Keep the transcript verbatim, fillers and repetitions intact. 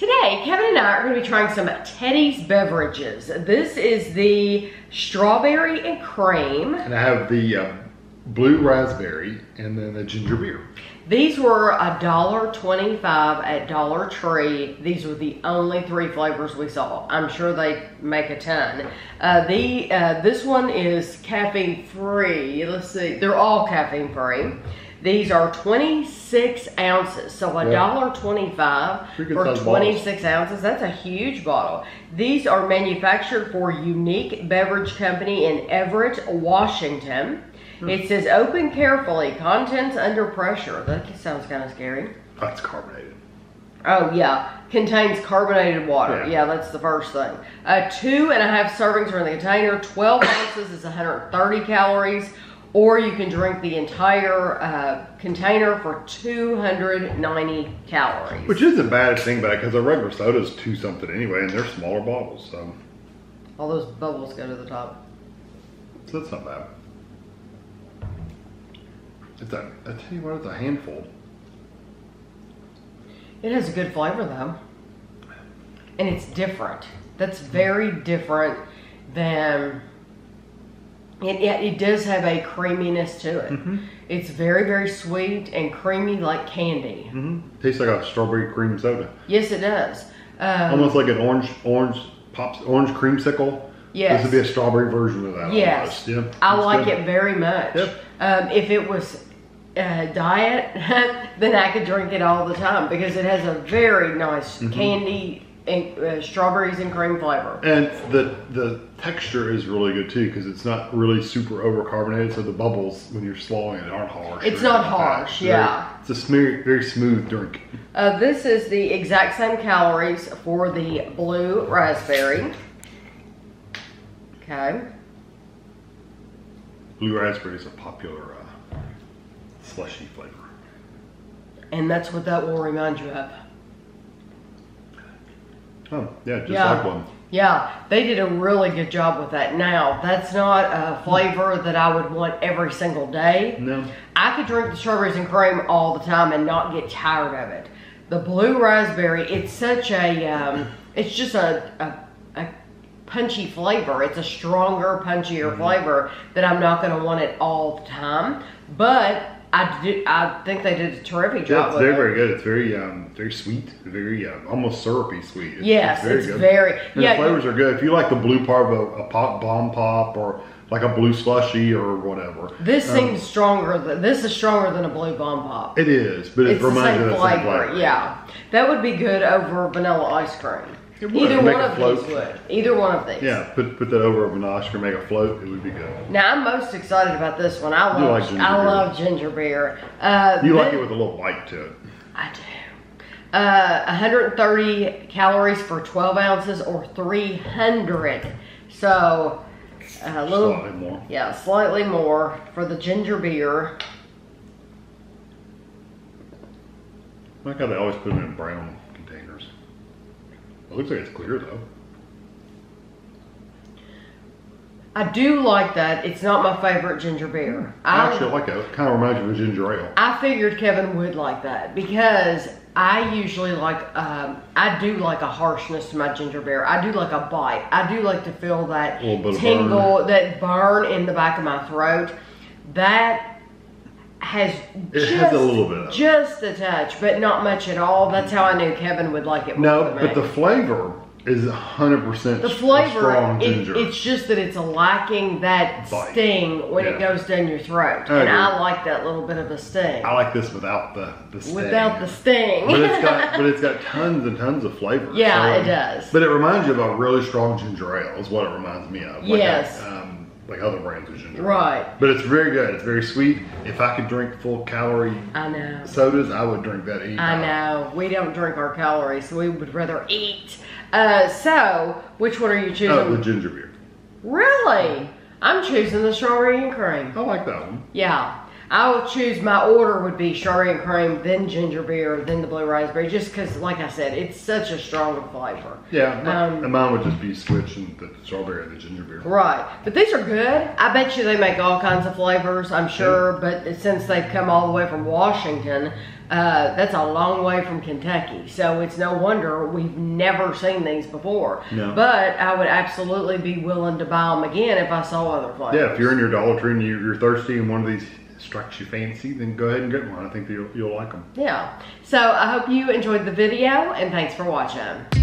Today, Kevin and I are going to be trying some Teddy's beverages. This is the strawberry and cream. And I have the uh, blue raspberry and then a ginger beer. These were a dollar twenty-five at Dollar Tree. These were the only three flavors we saw. I'm sure they make a ton. Uh, the uh, This one is caffeine free. Let's see. They're all caffeine free. These are twenty-six ounces, so a dollar twenty-five for twenty-six ounces. That's a huge bottle. These are manufactured for Unique Beverage Company in Everett, Washington. Hmm. It says, open carefully, contents under pressure. That sounds kind of scary. That's carbonated. Oh, yeah. Contains carbonated water. Yeah, yeah, that's the first thing. Uh, two and a half servings are in the container. twelve ounces is one hundred thirty calories. Or you can drink the entire uh, container for two hundred ninety calories. Which isn't bad if you think about it, because a regular soda is two something anyway, and they're smaller bottles, so. All those bubbles go to the top. So that's not bad. It's a, I tell you what, it's a handful. It has a good flavor though. And it's different. That's very different than It, it does have a creaminess to it. Mm-hmm. It's very, very sweet and creamy like candy. Mm-hmm. Tastes like a strawberry cream soda. Yes, it does. Um, Almost like an orange orange pops, orange creamsicle. Yes. This would be a strawberry version of that. Yes. Yeah, I like good. it very much. Yep. Um, if it was uh, diet, then I could drink it all the time because it has a very nice mm-hmm. candy and uh, strawberries and cream flavor, and the the texture is really good too because it's not really super over carbonated, so the bubbles when you're swallowing it aren't harsh. It's not harsh. Yeah, it's a smooth, very smooth drink. Uh, this is the exact same calories for the blue raspberry. Okay, blue raspberry is a popular uh, slushy flavor, and that's what that will remind you of. Oh, yeah, just yeah. like one. Yeah, they did a really good job with that. Now, that's not a flavor that I would want every single day. No. I could drink the strawberries and cream all the time and not get tired of it. The blue raspberry, it's such a, um, it's just a, a, a punchy flavor. It's a stronger, punchier mm-hmm. flavor that I'm not going to want it all the time. But I, do, I think they did a terrific job. Yeah, it's very, very good. It's very, um, very sweet. Very, um, almost syrupy sweet. It's, yes, it's very. It's good. very and yeah, the flavors are good. If you like the blue part of a, a pop bomb pop or like a blue slushy or whatever, this um, seems stronger. Than, this is stronger than a blue bomb pop. It is, but it it's reminds me of that flavor. Yeah, that would be good over vanilla ice cream. It would. Either one of float. these would. Either one of these. Yeah, put put that over a vanilla and make a float. It would be good. Now I'm most excited about this one. I love. Like ginger I beer. love ginger beer. Uh, you like it with a little bite to it. I do. Uh, one hundred thirty calories for twelve ounces or three hundred. So a little. Slightly more. Yeah, slightly more for the ginger beer. I like how they always put them in brown containers. It looks like it's clear though. I do like that. It's not my favorite ginger beer. I, I actually like that. It kind of reminds me of a ginger ale. I figured Kevin would like that because I usually like, um, I do like a harshness to my ginger beer. I do like a bite. I do like to feel that tingle, burn. that burn in the back of my throat. That has it just, has a little bit of just a touch, but not much at all. That's how I knew Kevin would like it. More no, than but me. the flavor is one hundred percent the flavor. Strong ginger. It, it's just that it's lacking that Bite. sting when yeah. it goes down your throat, I and agree. I like that little bit of a sting. I like this without the, the sting. Without the sting, but it's got but it's got tons and tons of flavor. Yeah, so, it does. But it reminds you of a really strong ginger ale. Is what it reminds me of. Like yes. A, um, like other brands of ginger. Right. But it's very good. It's very sweet. If I could drink full calorie I know. sodas, I would drink that. Anytime. I know. We don't drink our calories, so we would rather eat. Uh, so, which one are you choosing? Oh, the ginger beer. Really? I'm choosing the strawberry and cream. I like that one. Yeah. I would choose, my order would be strawberry and cream, then ginger beer, then the blue raspberry, just because, like I said, it's such a strong flavor. Yeah, my, um, and mine would just be switching the strawberry and the ginger beer. Right, but these are good. I bet you they make all kinds of flavors, I'm sure, yeah. but since they've come all the way from Washington, Uh, that's a long way from Kentucky, so it's no wonder we've never seen these before. No. But I would absolutely be willing to buy them again if I saw other flavors. Yeah, if you're in your Dollar Tree and you're thirsty and one of these strikes you fancy, then go ahead and get one. I think you'll, you'll like them. Yeah. So I hope you enjoyed the video, and thanks for watching.